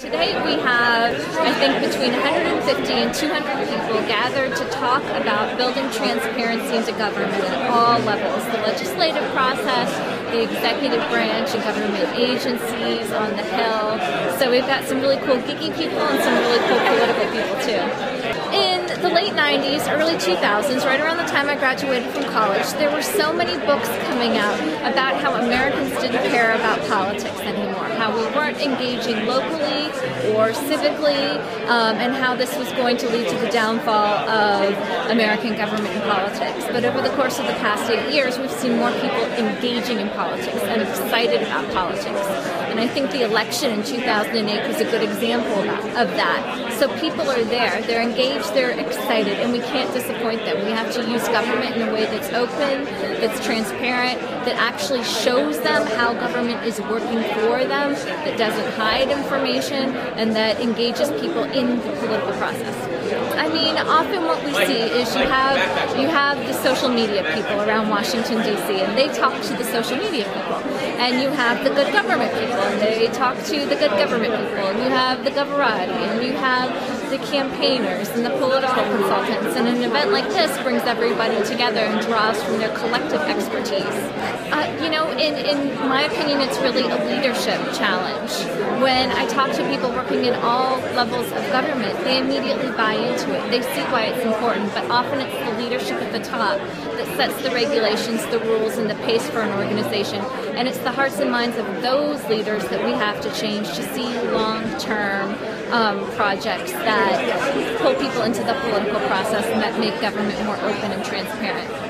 Today we have, I think, between 150 and 200 people gathered to talk about building transparency into government at all levels, the legislative process, the executive branch, and government agencies on the Hill. So we've got some really cool geeky people and some really cool political people too. In the late 90s, early 2000s, right around the time I graduated from college, there were so many books coming out about how Americans didn't care about politics anymore, how we weren't engaging locally or civically, and how this was going to lead to the downfall of American government and politics. But over the course of the past 8 years, we've seen more people engaging in politics and excited about politics. And I think the election in 2008 was a good example of that. So people are there, they're engaged, they're excited, and we can't disappoint them. We have to use government in a way that's open, that's transparent, that actually shows them how government is working for them, that doesn't hide information, and that engages people in the political process. I mean, often what we see is you have the social media people around Washington, D.C., and they talk to the social media people. And you have the good government people, and they talk to the good government people. And you have the Goverati, and you have the campaigners and the political consultants. And an event like this brings everybody together and draws from their collective expertise. You know, in my opinion, it's really a leadership challenge. When I talk to people working in all levels of government, they immediately buy into it. They see why it's important, but often it's the leadership at the top that sets the regulations, the rules, and the pace for an organization. And it's the hearts and minds of those leaders that we have to change to see long-term projects that pull people into the political process and that make government more open and transparent.